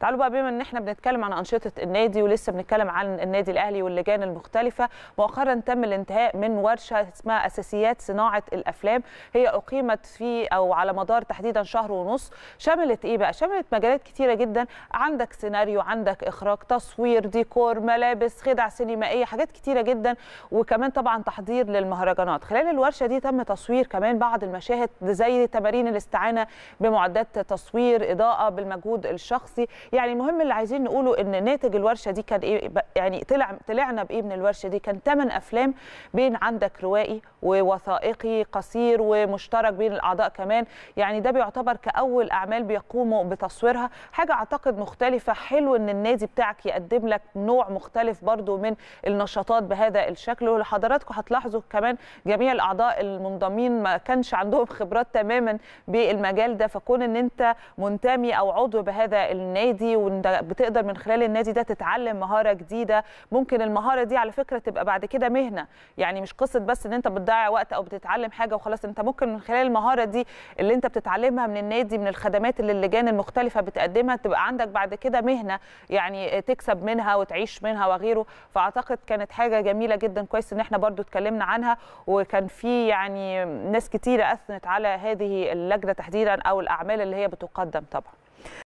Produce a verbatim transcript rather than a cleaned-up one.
تعالوا بقى، بما ان احنا بنتكلم عن انشطه النادي ولسه بنتكلم عن النادي الاهلي واللجان المختلفه، مؤخرا تم الانتهاء من ورشه اسمها اساسيات صناعه الافلام، هي اقيمت في او على مدار تحديدا شهر ونص. شملت ايه بقى؟ شملت مجالات كتيره جدا، عندك سيناريو، عندك اخراج، تصوير، ديكور، ملابس، خدع سينمائيه، حاجات كتيره جدا، وكمان طبعا تحضير للمهرجانات. خلال الورشه دي تم تصوير كمان بعض المشاهد زي تمارين الاستعانه بمعدات تصوير، اضاءه بالمجهود الشخصي. يعني المهم اللي عايزين نقوله ان ناتج الورشه دي كان ايه، يعني طلع طلعنا بايه من الورشه دي؟ كان ثمان افلام، بين عندك روائي ووثائقي قصير ومشترك بين الاعضاء كمان. يعني ده بيعتبر كاول اعمال بيقوموا بتصويرها، حاجه اعتقد مختلفه. حلو ان النادي بتاعك يقدم لك نوع مختلف برضو من النشاطات بهذا الشكل. ولحضراتكم هتلاحظوا كمان جميع الاعضاء المنضمين ما كانش عندهم خبرات تماما بالمجال ده، فكون ان انت منتمي او عضو بهذا النادي وانت بتقدر من خلال النادي ده تتعلم مهاره جديده. ممكن المهاره دي على فكره تبقى بعد كده مهنه، يعني مش قصه بس ان انت بتضيع وقت او بتتعلم حاجه وخلاص. انت ممكن من خلال المهاره دي اللي انت بتتعلمها من النادي، من الخدمات اللي اللجان المختلفه بتقدمها، تبقى عندك بعد كده مهنه يعني تكسب منها وتعيش منها وغيره. فاعتقد كانت حاجه جميله جدا، كويس ان احنا برضو اتكلمنا عنها، وكان في يعني ناس كتيره اثنت على هذه اللجنه تحديدا او الاعمال اللي هي بتقدم طبعا.